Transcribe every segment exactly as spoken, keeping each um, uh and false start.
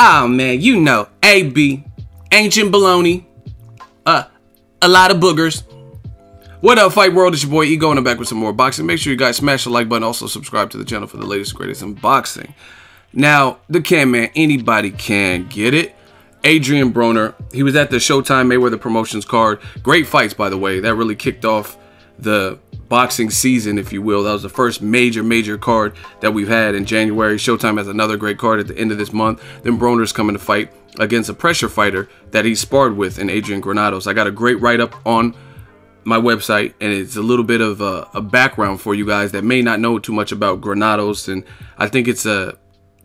Oh man, you know, A B, ancient baloney, uh, a lot of boogers. What up, Fight World? It's your boy Ego, and I'm back with some more boxing. Make sure you guys smash the like button. Also, subscribe to the channel for the latest, greatest in boxing. Now, the can man, anybody can get it. Adrian Broner, he was at the Showtime Mayweather Promotions card. Great fights, by the way. That really kicked off the boxing season, if you will. That was the first major major card that we've had in January. Showtime has another great card at the end of this month. Then Broner's coming to fight against a pressure fighter that he sparred with in Adrian Granados. I got a great write-up on my website, and it's a little bit of a, a background for you guys that may not know too much about Granados, and I think it's a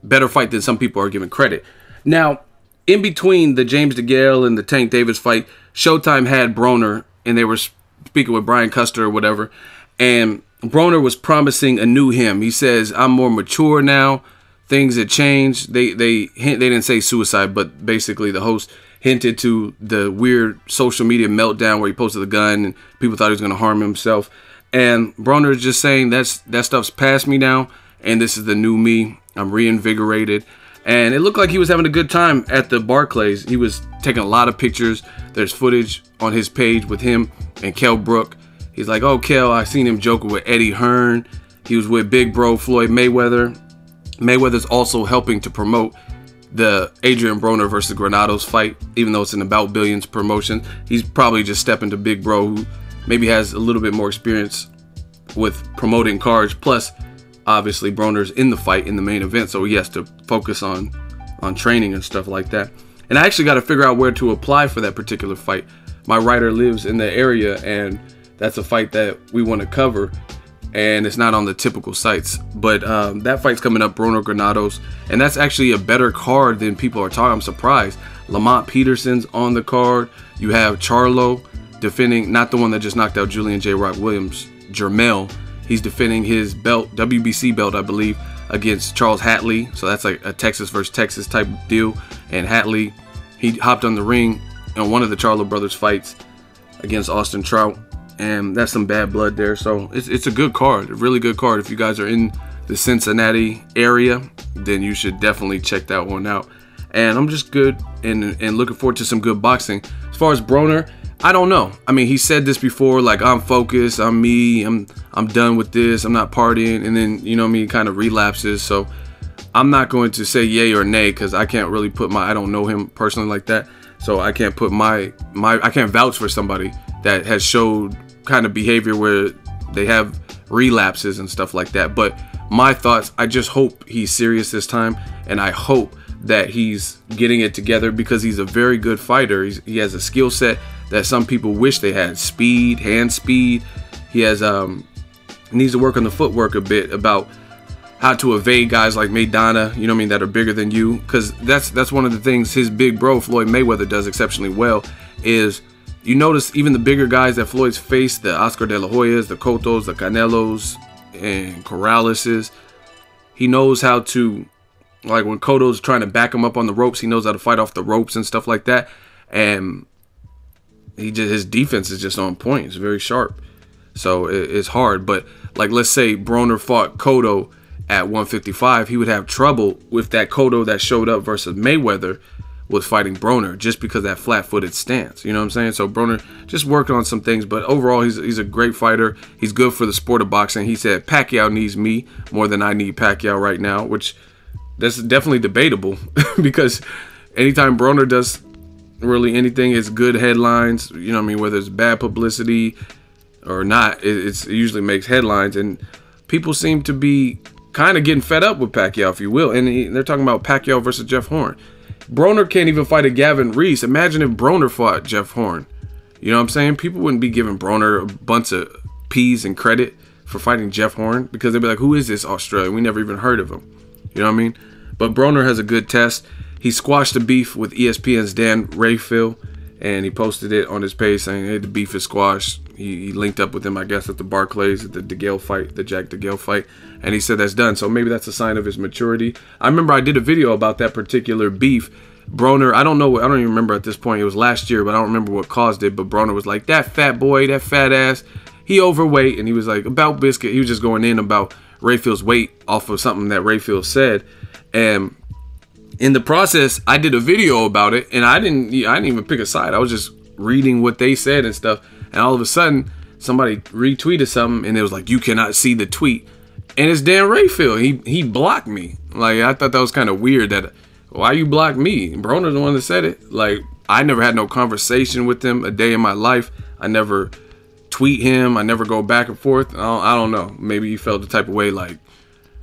better fight than some people are giving credit. Now, in between the James DeGale and the Tank Davis fight, Showtime had Broner, and they were speaking with Brian Custer or whatever, and Broner was promising a new him. He says, I'm more mature now. Things had changed. They, they, hint, they didn't say suicide, but basically the host hinted to the weird social media meltdown where he posted the gun and people thought he was going to harm himself. And Broner is just saying, that's, that stuff's past me now, and this is the new me. I'm reinvigorated. And it looked like he was having a good time at the Barclays. He was taking a lot of pictures. There's footage on his page with him and Kel Brook. He's like, oh, Kel, I seen him joking with Eddie Hearn. He was with big bro Floyd Mayweather. Mayweather's also helping to promote the Adrian Broner versus Granados fight, even though it's an About Billions promotion. He's probably just stepping to big bro, who maybe has a little bit more experience with promoting cards. Plus, obviously, Broner's in the fight in the main event, so he has to focus on on training and stuff like that. And I actually got to figure out where to apply for that particular fight. My writer lives in the area, and that's a fight that we want to cover, and it's not on the typical sites. But um, that fight's coming up, Broner Granados, and that's actually a better card than people are talking. I'm surprised. Lamont Peterson's on the card. You have Charlo defending, not the one that just knocked out Julian J. Rock Williams, Jermel. He's defending his belt, W B C belt, I believe, against Charles Hatley. So that's like a Texas versus Texas type deal. And Hatley, he hopped on the ring in one of the Charlo brothers fights against Austin Trout. And that's some bad blood there. So it's, it's a good card, a really good card. If you guys are in the Cincinnati area, then you should definitely check that one out. And I'm just good and, and looking forward to some good boxing. As far as Broner, I don't know. I mean, he said this before, like, I'm focused, I'm me, I'm I'm done with this, I'm not partying, and then, you know what I mean, kind of relapses. So I'm not going to say yay or nay, because I can't really put my, I don't know him personally like that, so I can't put my, my I can't vouch for somebody that has showed kind of behavior where they have relapses and stuff like that. But my thoughts, I just hope he's serious this time, and I hope that he's getting it together, because he's a very good fighter. He's, he has a skill set that some people wish they had. Speed, hand speed. He has um needs to work on the footwork a bit, about how to evade guys like Maidana, you know what I mean, that are bigger than you. Because that's that's one of the things his big bro Floyd Mayweather does exceptionally well, is you notice even the bigger guys that Floyd's faced, the Oscar De La Hoyas, the Cotos, the Canelos, and Corraleses, he knows how to, like when Cotto's trying to back him up on the ropes, he knows how to fight off the ropes and stuff like that. And he just, his defense is just on point. It's very sharp. So it, it's hard. But like, let's say Broner fought Cotto at one fifty-five. He would have trouble with that Cotto that showed up versus Mayweather was fighting Broner, just because of that flat-footed stance. You know what I'm saying? So Broner just working on some things. But overall, he's, he's a great fighter. He's good for the sport of boxing. He said, Pacquiao needs me more than I need Pacquiao right now, which... that's definitely debatable, because anytime Broner does really anything, it's good headlines. You know what I mean? Whether it's bad publicity or not, it, it's, it usually makes headlines. And people seem to be kind of getting fed up with Pacquiao, if you will. And he, they're talking about Pacquiao versus Jeff Horn. Broner can't even fight a Gavin Reese. Imagine if Broner fought Jeff Horn. You know what I'm saying? People wouldn't be giving Broner a bunch of peas and credit for fighting Jeff Horn, because they'd be like, who is this Australian? We never even heard of him. You know what I mean? But Broner has a good test. He squashed the beef with E S P N's Dan Rayfield, and he posted it on his page saying, hey, the beef is squashed. He, he linked up with him, I guess, at the Barclays, at the DeGale fight, the Jack DeGale fight, and he said that's done. So maybe that's a sign of his maturity. I remember I did a video about that particular beef. Broner, I don't know, what, I don't even remember at this point. It was last year, but I don't remember what caused it. But Broner was like, that fat boy, that fat ass, he overweight. And he was like, about biscuit. He was just going in about Rayfield's weight off of something that Rayfield said, and in the process, I did a video about it, and I didn't, I didn't even pick a side. I was just reading what they said and stuff, and all of a sudden, somebody retweeted something, and it was like, you cannot see the tweet. And it's Dan Rayfield. He he blocked me. Like, I thought that was kind of weird. That why you blocked me? Broner's the one that said it. Like, I never had no conversation with him a day in my life. I never tweet him. I never go back and forth. I don't, I don't know. Maybe he felt the type of way like,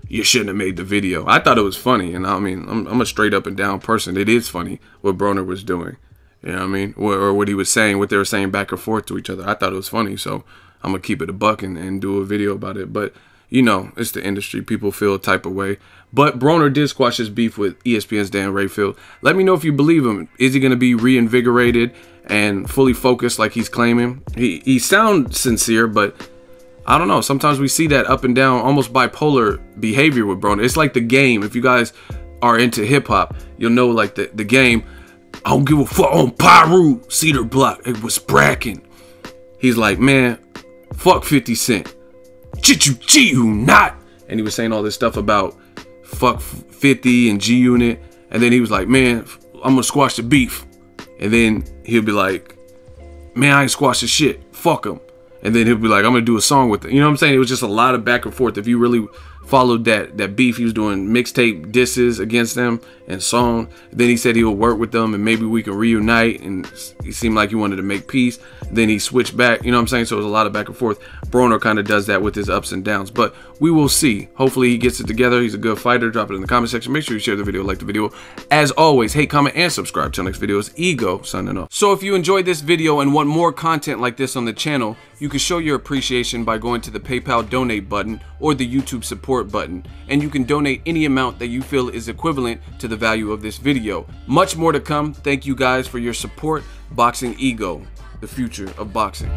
you shouldn't have made the video. I thought it was funny. And I mean, I'm, I'm a straight up and down person. It is funny what Broner was doing. You know what I mean? Or, or what he was saying, what they were saying back and forth to each other. I thought it was funny. So I'm going to keep it a buck and, and do a video about it. But you know, it's the industry. People feel a type of way. But Broner did squash his beef with E S P N's Dan Rayfield. Let me know if you believe him. Is he going to be reinvigorated and fully focused like he's claiming? He, he sounds sincere, but I don't know. Sometimes we see that up and down, almost bipolar behavior with Broner. It's like The Game. If you guys are into hip-hop, you'll know like the, the Game. I don't give a fuck on Pyru, Cedar Block. It was bracking. He's like, man, fuck fifty cent. G-Unit, and he was saying all this stuff about fuck fifty and G-Unit, and then he was like, man, I'm gonna squash the beef, and then he'll be like, man, I ain't squashed the shit, fuck him, and then he'll be like, I'm gonna do a song with it. You know what I'm saying? It was just a lot of back and forth. If you really followed that that beef, he was doing mixtape disses against them and song. Then he said he would work with them and maybe we can reunite, and he seemed like he wanted to make peace. Then he switched back, you know what I'm saying? So it was a lot of back and forth. Broner kind of does that with his ups and downs, but we will see. Hopefully he gets it together. He's a good fighter. Drop it in the comment section. Make sure you share the video, like the video. As always, hate, comment, and subscribe. Till next video, it's Ego signing off. So if you enjoyed this video and want more content like this on the channel, you can show your appreciation by going to the PayPal donate button or the YouTube support button, and you can donate any amount that you feel is equivalent to the value of this video. Much more to come. Thank you guys for your support. Boxing Ego, the future of boxing.